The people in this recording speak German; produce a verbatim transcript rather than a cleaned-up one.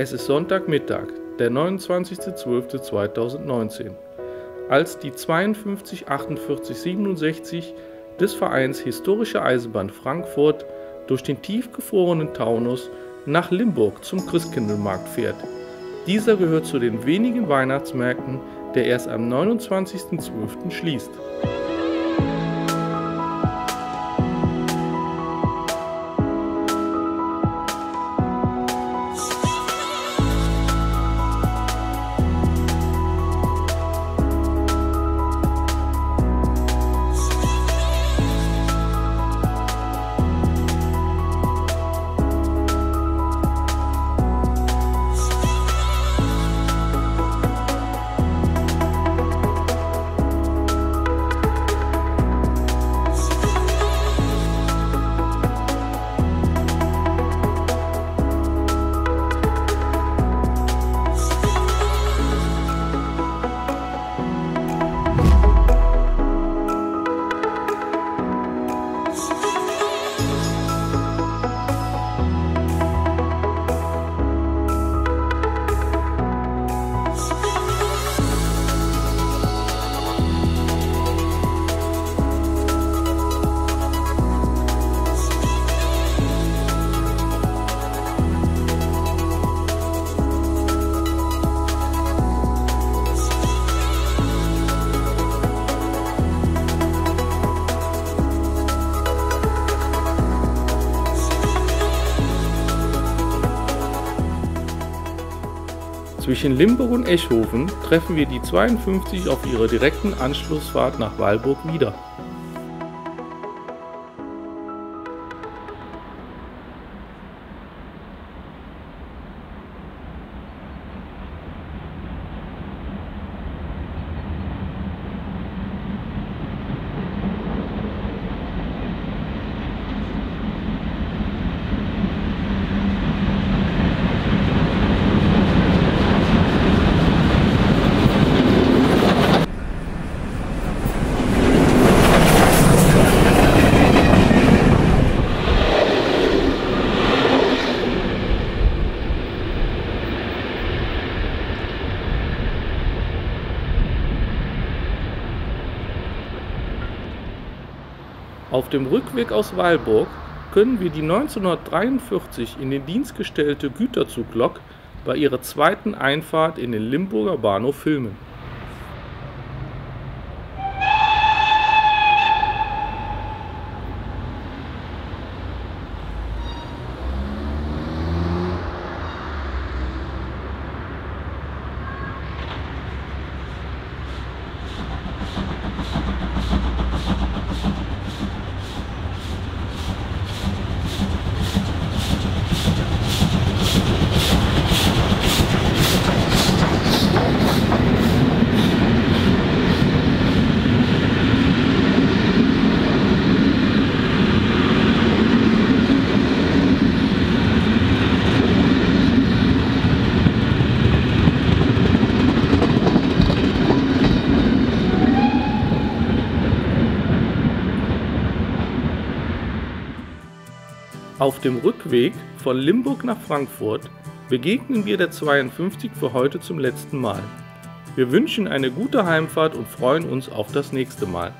Es ist Sonntagmittag, der neunundzwanzigster zwölfter zweitausendneunzehn, als die zweiundfünfzig achtundvierzig siebenundsechzig des Vereins Historische Eisenbahn Frankfurt durch den tiefgefrorenen Taunus nach Limburg zum Christkindlmarkt fährt. Dieser gehört zu den wenigen Weihnachtsmärkten, der erst am neunundzwanzigster zwölfter schließt. Zwischen Limburg und Eschhofen treffen wir die zweiundfünfzig auf ihrer direkten Anschlussfahrt nach Weilburg wieder. Auf dem Rückweg aus Weilburg können wir die neunzehnhundertdreiundvierzig in den Dienst gestellte Güterzuglok bei ihrer zweiten Einfahrt in den Limburger Bahnhof filmen. Auf dem Rückweg von Limburg nach Frankfurt begegnen wir der zweiundfünfzig für heute zum letzten Mal. Wir wünschen eine gute Heimfahrt und freuen uns auf das nächste Mal.